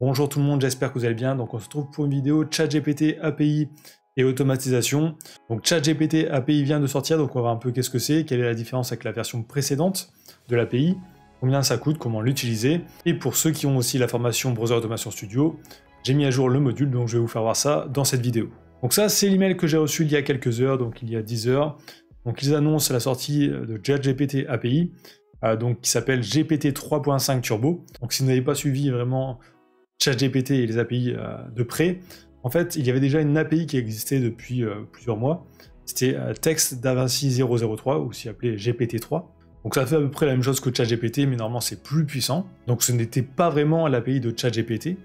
Bonjour tout le monde, j'espère que vous allez bien. Donc on se retrouve pour une vidéo ChatGPT API et automatisation. Donc ChatGPT API vient de sortir, donc on va voir un peu qu'est-ce que c'est, quelle est la différence avec la version précédente de l'API, combien ça coûte, comment l'utiliser. Et pour ceux qui ont aussi la formation Browser Automation Studio, j'ai mis à jour le module, donc je vais vous faire voir ça dans cette vidéo. Donc ça, c'est l'email que j'ai reçu il y a quelques heures, donc il y a 10 heures. Donc ils annoncent la sortie de ChatGPT API, donc qui s'appelle GPT 3.5 Turbo. Donc si vous n'avez pas suivi vraiment ChatGPT et les API de près, en fait, il y avait déjà une API qui existait depuis plusieurs mois. C'était text-davinci-003, aussi appelé GPT 3. Donc ça fait à peu près la même chose que ChatGPT, mais normalement c'est plus puissant. Donc ce n'était pas vraiment l'API de ChatGPT.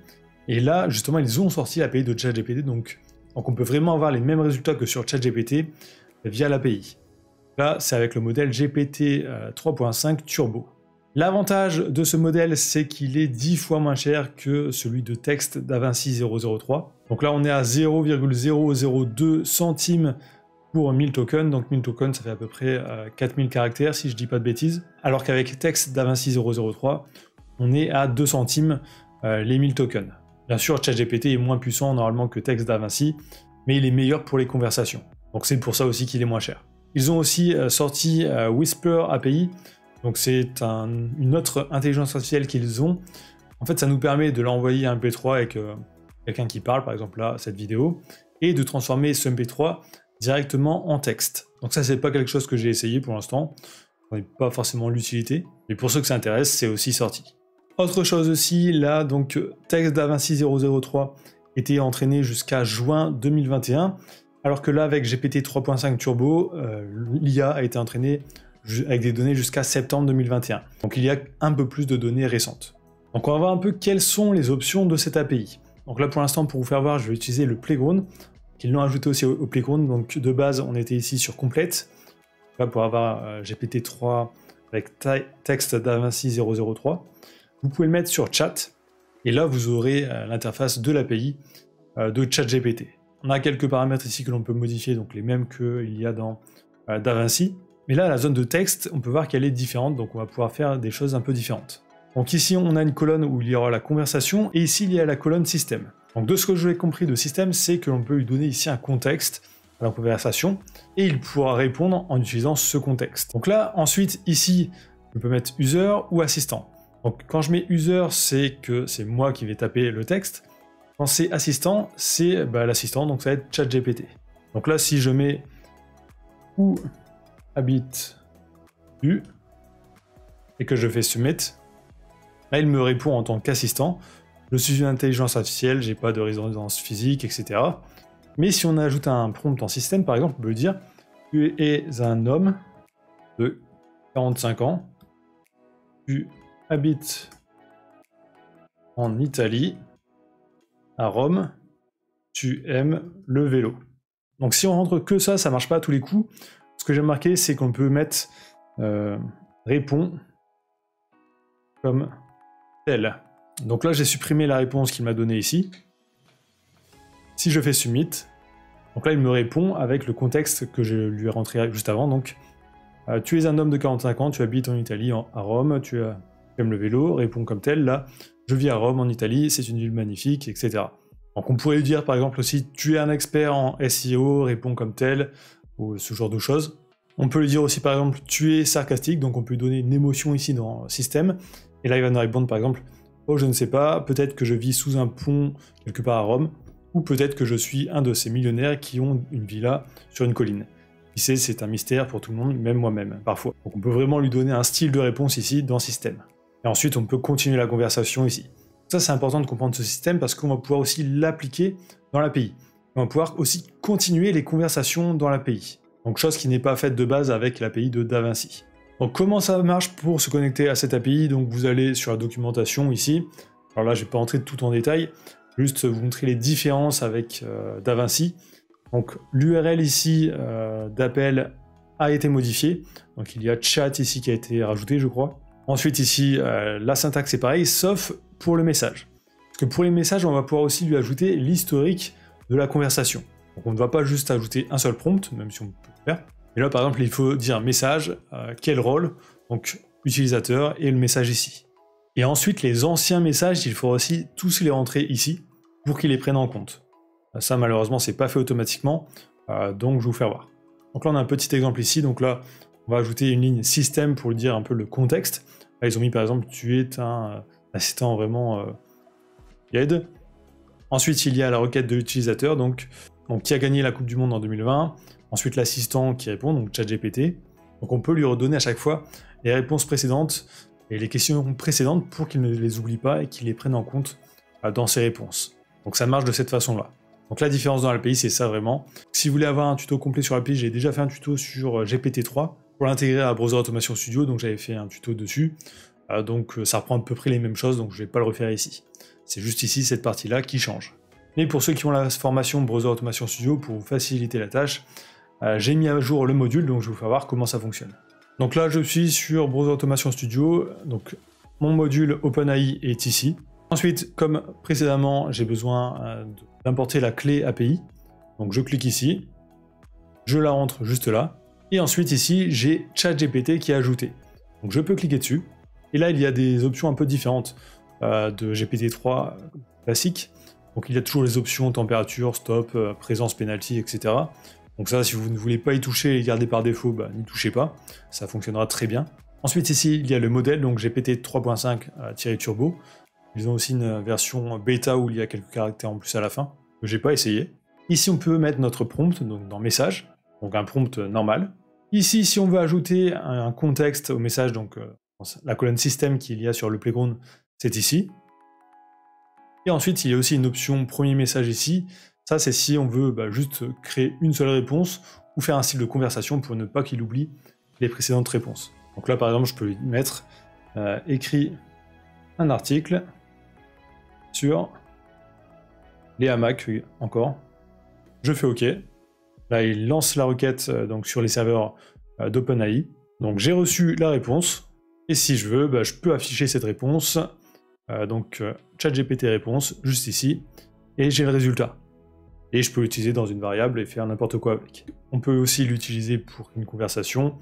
Et là, justement, ils ont sorti l'API de ChatGPT, donc on peut vraiment avoir les mêmes résultats que sur ChatGPT via l'API. Là, c'est avec le modèle GPT 3.5 Turbo. L'avantage de ce modèle, c'est qu'il est 10 fois moins cher que celui de text-davinci-003. Donc là, on est à 0,002 centimes pour 1000 tokens. Donc 1000 tokens, ça fait à peu près 4000 caractères, si je dis pas de bêtises. Alors qu'avec text-davinci-003, on est à 2 centimes les 1000 tokens. Bien sûr, ChatGPT est moins puissant normalement que text-davinci, mais il est meilleur pour les conversations. Donc c'est pour ça aussi qu'il est moins cher. Ils ont aussi sorti Whisper API. Donc c'est une autre intelligence artificielle qu'ils ont. En fait, ça nous permet de l'envoyer un MP3 avec quelqu'un qui parle, par exemple là, cette vidéo, et de transformer ce MP3 directement en texte. Donc ça, c'est pas quelque chose que j'ai essayé pour l'instant. On n'est pas forcément l'utilité. Mais pour ceux que ça intéresse, c'est aussi sorti. Autre chose aussi, là, donc text-davinci-003 était entraîné jusqu'à juin 2021, alors que là, avec GPT 3.5 Turbo, l'IA a été entraînée avec des données jusqu'à septembre 2021. Donc il y a un peu plus de données récentes. Donc on va voir un peu quelles sont les options de cette API. Donc là pour l'instant, pour vous faire voir, je vais utiliser le Playground, qu'ils l'ont ajouté aussi au Playground. Donc de base, on était ici sur Complète. Là pour avoir GPT 3 avec text-davinci-003. Vous pouvez le mettre sur Chat. Et là, vous aurez l'interface de l'API de ChatGPT. On a quelques paramètres ici que l'on peut modifier, donc les mêmes qu'il y a dans Davinci. Mais là, la zone de texte, on peut voir qu'elle est différente, donc on va pouvoir faire des choses un peu différentes. Donc ici, on a une colonne où il y aura la conversation, et ici, il y a la colonne système. Donc de ce que j'ai compris de système, c'est que l'on peut lui donner ici un contexte à la conversation, et il pourra répondre en utilisant ce contexte. Donc là, ensuite, ici, je peux mettre user ou assistant. Donc quand je mets user, c'est que c'est moi qui vais taper le texte. Quand c'est assistant, c'est l'assistant, donc ça va être ChatGPT. Donc là, si je mets ou habite U et que je fais submit, là il me répond en tant qu'assistant. Je suis une intelligence artificielle, j'ai pas de résidence physique, etc. Mais si on ajoute un prompt en système, par exemple, on peut dire tu es un homme de 45 ans, tu habites en Italie, à Rome, tu aimes le vélo. Donc si on rentre que ça, ça marche pas à tous les coups. Ce que j'ai remarqué, c'est qu'on peut mettre répond comme tel. Donc là, j'ai supprimé la réponse qu'il m'a donnée ici. Si je fais submit, donc là, il me répond avec le contexte que je lui ai rentré juste avant. Donc, tu es un homme de 45 ans, tu habites en Italie, à Rome, tu aimes le vélo, réponds comme tel. Là, je vis à Rome, en Italie, c'est une ville magnifique, etc. Donc, on pourrait lui dire, par exemple, aussi, tu es un expert en SEO, réponds comme tel. Ou ce genre de choses. On peut lui dire aussi par exemple tu es sarcastique, donc on peut lui donner une émotion ici dans le système, et là il va nous répondre par exemple oh je ne sais pas, peut-être que je vis sous un pont quelque part à Rome, ou peut-être que je suis un de ces millionnaires qui ont une villa sur une colline. Qui sait, c'est un mystère pour tout le monde, même moi-même parfois. Donc on peut vraiment lui donner un style de réponse ici dans le système. Et ensuite on peut continuer la conversation ici. Ça c'est important de comprendre ce système parce qu'on va pouvoir aussi l'appliquer dans l'API. On va pouvoir aussi continuer les conversations dans l'API. Donc chose qui n'est pas faite de base avec l'API de Davinci. Donc comment ça marche pour se connecter à cette API? Donc vous allez sur la documentation ici. Alors là, je vais pas entrer tout en détail, juste vous montrer les différences avec Davinci. Donc l'URL ici d'appel a été modifiée. Donc il y a chat ici qui a été rajouté, je crois. Ensuite ici, la syntaxe est pareille, sauf pour le message. Parce que pour les messages, on va pouvoir aussi lui ajouter l'historique de la conversation. Donc on ne va pas juste ajouter un seul prompt, même si on peut le faire. Et là, par exemple, il faut dire message, quel rôle, donc utilisateur, et le message ici. Et ensuite, les anciens messages, il faudra aussi tous les rentrer ici pour qu'ils les prennent en compte. Ça, malheureusement, c'est pas fait automatiquement, donc je vais vous faire voir. Donc là, on a un petit exemple ici. Donc là, on va ajouter une ligne système pour dire un peu le contexte. Là, ils ont mis par exemple, tu es un assistant vraiment qui aide. Ensuite, il y a la requête de l'utilisateur, donc qui a gagné la Coupe du Monde en 2020. Ensuite, l'assistant qui répond, donc ChatGPT. Donc on peut lui redonner à chaque fois les réponses précédentes et les questions précédentes pour qu'il ne les oublie pas et qu'il les prenne en compte dans ses réponses. Donc ça marche de cette façon-là. Donc la différence dans l'API, c'est ça vraiment. Si vous voulez avoir un tuto complet sur l'API, j'ai déjà fait un tuto sur GPT3 pour l'intégrer à Browser Automation Studio, donc j'avais fait un tuto dessus. Donc ça reprend à peu près les mêmes choses, donc je ne vais pas le refaire ici. C'est juste ici, cette partie-là, qui change. Mais pour ceux qui ont la formation Browser Automation Studio, pour vous faciliter la tâche, j'ai mis à jour le module, donc je vais vous faire voir comment ça fonctionne. Donc là, je suis sur Browser Automation Studio, donc mon module OpenAI est ici. Ensuite, comme précédemment, j'ai besoin d'importer la clé API. Donc je clique ici, je la rentre juste là. Et ensuite ici, j'ai ChatGPT qui est ajouté. Donc je peux cliquer dessus. Et là, il y a des options un peu différentes de GPT-3 classique. Donc il y a toujours les options température, stop, présence, penalty, etc. Donc ça, si vous ne voulez pas y toucher et garder par défaut, bah, n'y touchez pas. Ça fonctionnera très bien. Ensuite ici, il y a le modèle, donc GPT 3.5 Turbo. Ils ont aussi une version bêta où il y a quelques caractères en plus à la fin, que j'ai pas essayé. Ici, on peut mettre notre prompt, donc dans message, donc un prompt normal. Ici, si on veut ajouter un contexte au message, donc la colonne système qu'il y a sur le playground, c'est ici. Et ensuite, il y a aussi une option premier message ici. Ça, c'est si on veut juste créer une seule réponse ou faire un style de conversation pour ne pas qu'il oublie les précédentes réponses. Donc là, par exemple, je peux lui mettre écrit un article sur les hamacs, encore. Je fais OK. Là, il lance la requête donc sur les serveurs d'OpenAI. Donc j'ai reçu la réponse. Et si je veux, je peux afficher cette réponse. Donc ChatGPT réponse, juste ici. Et j'ai le résultat. Et je peux l'utiliser dans une variable et faire n'importe quoi avec. On peut aussi l'utiliser pour une conversation.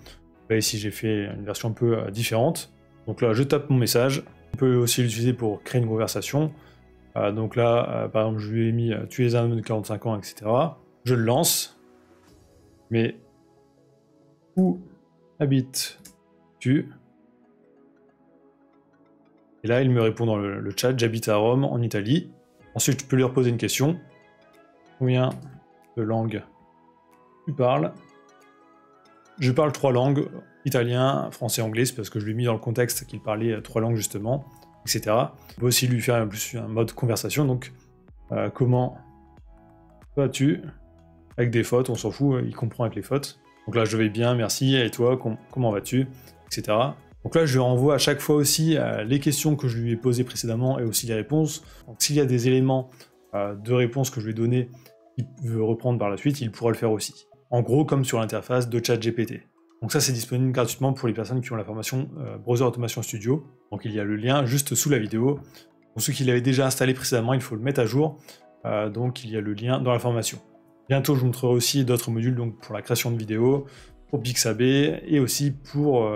Là, ici, j'ai fait une version un peu différente. Donc là, je tape mon message. On peut aussi l'utiliser pour créer une conversation. Donc là, par exemple, je lui ai mis « tu es un homme de 45 ans », etc. Je le lance. Mais où habites-tu? Et là, il me répond dans le chat « j'habite à Rome, en Italie ». Ensuite, je peux lui reposer une question. Combien de langues tu parles? Je parle 3 langues, italien, français, anglais, parce que je lui ai mis dans le contexte qu'il parlait 3 langues justement, etc. On peut aussi lui faire un mode conversation, donc comment vas-tu? Avec des fautes, on s'en fout, il comprend avec les fautes. Donc là, je vais bien, merci, et toi, comment vas-tu? Etc. Donc là, je renvoie à chaque fois aussi les questions que je lui ai posées précédemment et aussi les réponses. Donc s'il y a des éléments de réponse que je lui ai donné, il veut reprendre par la suite, il pourra le faire aussi. En gros, comme sur l'interface de ChatGPT. Donc ça, c'est disponible gratuitement pour les personnes qui ont la formation Browser Automation Studio. Donc il y a le lien juste sous la vidéo. Pour ceux qui l'avaient déjà installé précédemment, il faut le mettre à jour. Donc il y a le lien dans la formation. Bientôt, je vous montrerai aussi d'autres modules donc pour la création de vidéos, pour Pixabay et aussi pour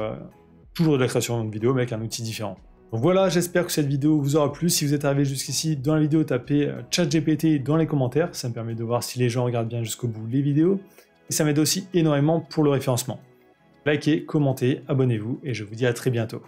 toujours de la création de vidéos mais avec un outil différent. Donc voilà, j'espère que cette vidéo vous aura plu. Si vous êtes arrivé jusqu'ici dans la vidéo, tapez ChatGPT dans les commentaires. Ça me permet de voir si les gens regardent bien jusqu'au bout les vidéos. Et ça m'aide aussi énormément pour le référencement. Likez, commentez, abonnez-vous et je vous dis à très bientôt.